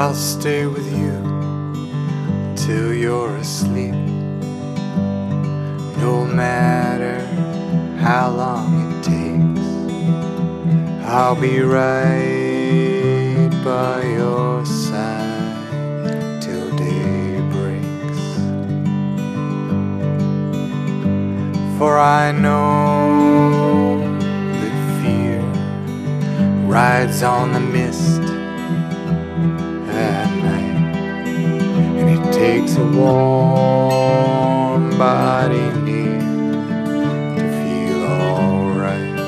I'll stay with you till you're asleep, no matter how long it takes. I'll be right by your side till day breaks. For I know that fear rides on the mist at night, and it takes a warm body near to feel alright.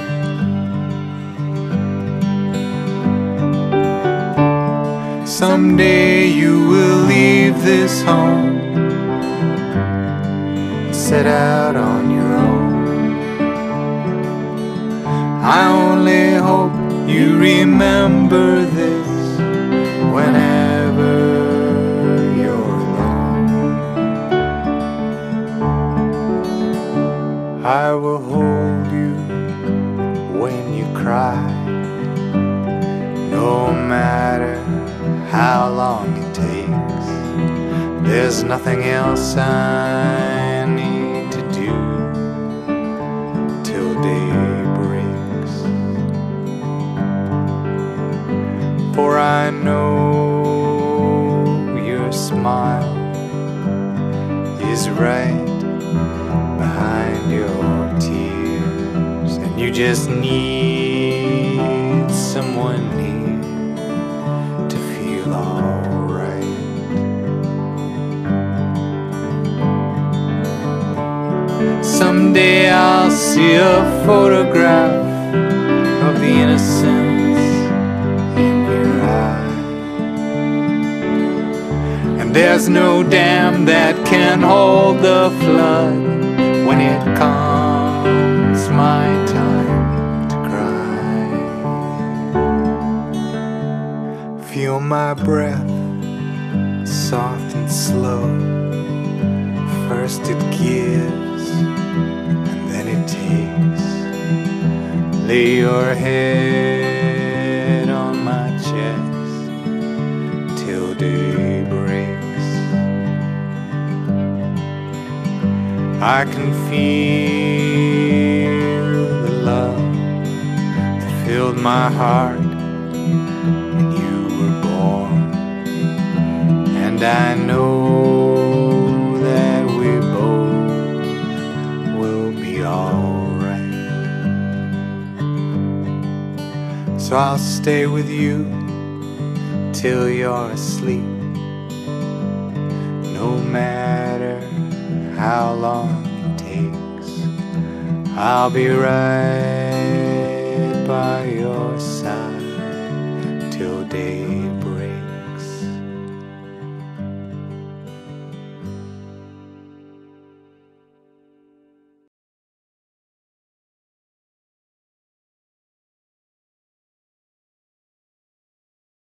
Someday you will leave this home and set out on your own. I only hope you remember this whenever you're alone. I will hold you when you cry, no matter how long it takes. There's nothing else I need to do till day breaks. For I know smile is right behind your tears, and you just need someone near to feel alright. Someday I'll see a photograph of the innocence in your eyes, and there's no dam that can hold the flood when it comes my time to cry. Feel my breath, soft and slow. First it gives, and then it takes. Lay your head on my chest till day breaks. I can feel the love that filled my heart when you were born, and I know that we both will be alright. So I'll stay with you till you're asleep, no matter how long it takes. I'll be right by your side till daybreak.